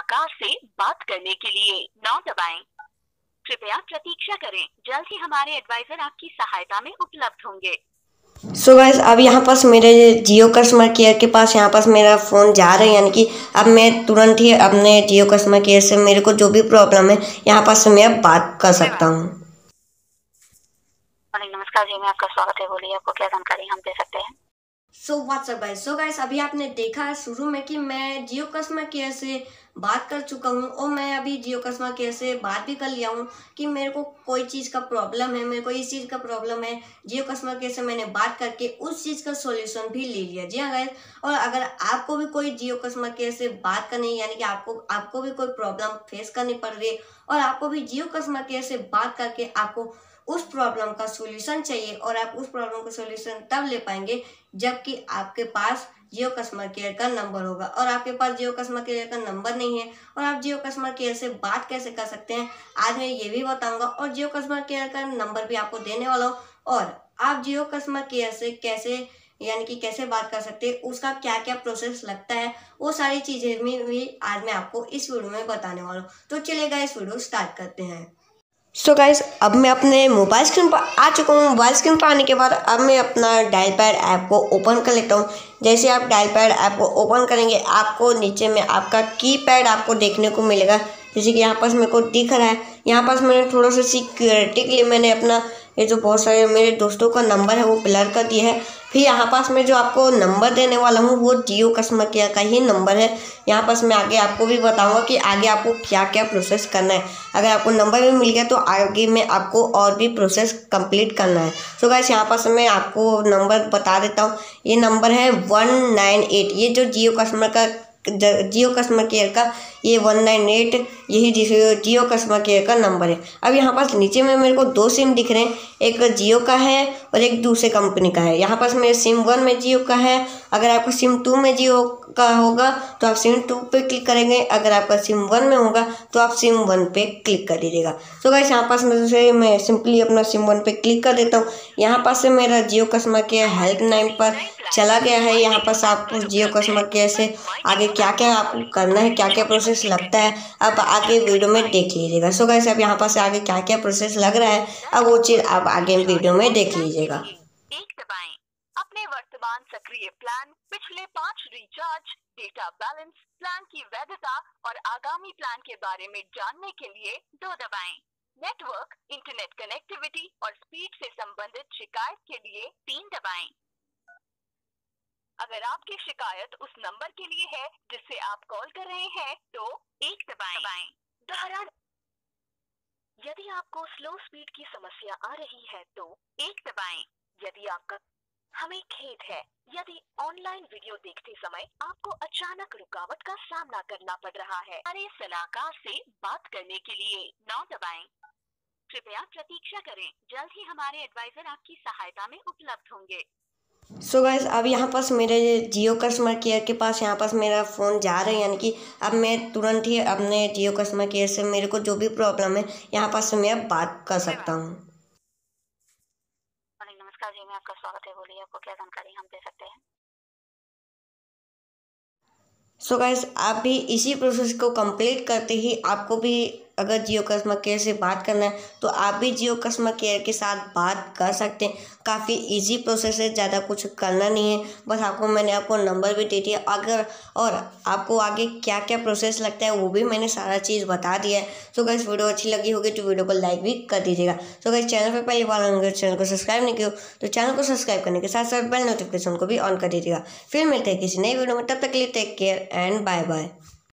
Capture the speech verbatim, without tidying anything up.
सलाहकार से बात करने के लिए नौ दबाएं। कृपया प्रतीक्षा करें, जल्द ही हमारे एडवाइजर आपकी सहायता में उपलब्ध होंगे। सो so गाइस, अब यहाँ पर मेरे जियो कस्टमर केयर के पास यहाँ पर मेरा फ़ोन जा रहा है, यानी कि अब मैं तुरंत ही अपने जियो कस्टमर केयर से मेरे को जो भी प्रॉब्लम है यहाँ पर से मैं बात कर सकता हूँ। नमस्कार जी, मैं आपका स्वागत है, बोलिए आपको क्या जानकारी हम दे सकते हैं। So what's up guys, so guys अभी आपने देखा है शुरू में कि मैं जियो कस्टमर केयर से बात कर चुका हूँ और मैं अभी जियो कस्टमर केयर से बात भी कर लिया हूँ कि मेरे को कोई चीज़ का प्रॉब्लम है, मेरे को इस चीज़ का प्रॉब्लम है। जियो कस्टमर केयर से मैंने बात करके उस चीज़ का सॉल्यूशन भी ले लिया। जी हाँ गाइस, और अगर आपको भी कोई जियो कस्टमर केयर से बात करनी, यानी कि आपको आपको भी कोई प्रॉब्लम फेस करनी पड़ रही है और आपको भी जियो कस्टमर केयर से बात करके आपको उस प्रॉब्लम का सॉल्यूशन चाहिए, और आप उस प्रॉब्लम का सॉल्यूशन तब ले पाएंगे जबकि आपके पास जियो कस्टमर केयर का नंबर होगा। और आपके पास जियो कस्टमर केयर का नंबर नहीं है और आप जियो कस्टमर केयर से बात कैसे कर सकते हैं, आज मैं ये भी बताऊंगा और जियो कस्टमर केयर का नंबर भी आपको देने वाला हूँ, और आप जियो कस्टमर केयर से कैसे, यानी कि कैसे बात कर सकते हैं, उसका क्या क्या प्रोसेस लगता है, वो सारी चीज़ें में भी आज मैं आपको इस वीडियो में बताने वाला हूँ। तो चलिएगा, इस वीडियो स्टार्ट करते हैं। सो so गाइस, अब मैं अपने मोबाइल स्क्रीन पर आ चुका हूँ। मोबाइल स्क्रीन पर आने के बाद अब मैं अपना डायल पैड ऐप को ओपन कर लेता हूँ। जैसे आप डायल पैड ऐप को ओपन करेंगे, आपको नीचे में आपका कीपैड आपको देखने को मिलेगा, जैसे कि यहाँ पर मेरे को दिख रहा है। यहाँ पर मैंने थोड़ा सा सिक्योरिटी के लिए मैंने अपना ये जो बहुत सारे मेरे दोस्तों का नंबर है वो ब्लर कर दिया है। फिर यहाँ पास मैं जो आपको नंबर देने वाला हूँ वो जियो कस्टमर केयर का ही नंबर है। यहाँ पास मैं आगे आपको भी बताऊँगा कि आगे आपको क्या क्या प्रोसेस करना है। अगर आपको नंबर भी मिल गया तो आगे मैं आपको और भी प्रोसेस कंप्लीट करना है। सो गाइस, यहाँ पास मैं आपको नंबर बता देता हूँ। ये नंबर है वन नाइन एट, ये जो जियो कस्टमर का जियो कस्टमर केयर का ये वन नाइन एट, यही जियो जियो कस्टमर केयर का नंबर है। अब यहाँ पास नीचे में मेरे को दो सिम दिख रहे हैं, एक जियो का है और एक दूसरे कंपनी का है। यहाँ पास मेरे सिम वन में जियो का है। अगर आपको सिम टू में जियो का होगा तो आप सिम टू पे क्लिक करेंगे, अगर आपका सिम वन में होगा तो आप सिम वन पे क्लिक कर दीजिएगा। तो गाइस, यहाँ पास में से मैं सिंपली अपना सिम वन पे क्लिक कर देता हूँ। यहाँ पास से मेरा जियो कस्टमर केयर हेल्पलाइन पर चला गया है। यहाँ पास आपको जियो कस्टमर केयर से आगे क्या क्या आपको करना है, क्या क्या प्रोसेस लगता है, अब आगे वीडियो में देख लीजिएगा। सो गाइस, अब यहाँ पास आगे क्या क्या प्रोसेस लग रहा है, अब वो चीज़ आप आगे वीडियो में देख लीजिएगा। अपने वर्तमान सक्रिय प्लान, पिछले पाँच रिचार्ज, डेटा बैलेंस, प्लान की वैधता और आगामी प्लान के बारे में जानने के लिए दो दबाएं। नेटवर्क, इंटरनेट कनेक्टिविटी और स्पीड से संबंधित शिकायत के लिए तीन दबाएं। अगर आपकी शिकायत उस नंबर के लिए है जिससे आप कॉल कर रहे हैं तो एक दबाएं। दोहरा, यदि आपको स्लो स्पीड की समस्या आ रही है तो एक दबाएं। यदि आपका, हमें खेद है यदि ऑनलाइन वीडियो देखते समय आपको अचानक रुकावट का सामना करना पड़ रहा है, अरे सलाहकार से बात करने के लिए नौ दबाएं। कृपया प्रतीक्षा करें, जल्द ही हमारे एडवाइजर आपकी सहायता में उपलब्ध होंगे। सो गाइस, अब यहाँ पास मेरे जियो कस्टमर केयर के पास यहाँ पास मेरा फ़ोन जा रहा है, यानी कि अब मैं तुरंत ही अपने जियो कस्टमर केयर से मेरे को जो भी प्रॉब्लम है यहाँ पास से मैं बात कर सकता हूँ। नमस्कार जी, मैं आपका स्वागत है, बोलिए आपको क्या जानकारी हम दे सकते हैं। सो गाइस, आप भी इसी प्रोसेस को कंप्लीट करते ही आपको भी अगर जियो कस्टमर केयर से बात करना है तो आप भी जियो कस्टमर केयर के साथ बात कर सकते हैं। काफ़ी इजी प्रोसेस है, ज़्यादा कुछ करना नहीं है, बस आपको मैंने आपको नंबर भी दे दिया। अगर और आपको आगे क्या क्या प्रोसेस लगता है वो भी मैंने सारा चीज़ बता दिया है। सो गाइस, वीडियो अच्छी लगी होगी तो वीडियो को लाइक भी कर दीजिएगा। सो गाइस, चैनल पर पहली बार अगर चैनल को सब्सक्राइब नहीं किया तो चैनल को सब्सक्राइब करने के साथ साथ बेल नोटिफिकेशन को भी ऑन कर दीजिएगा। फिर मिलते हैं किसी नई वीडियो में, तब तक के लिए take care and bye bye.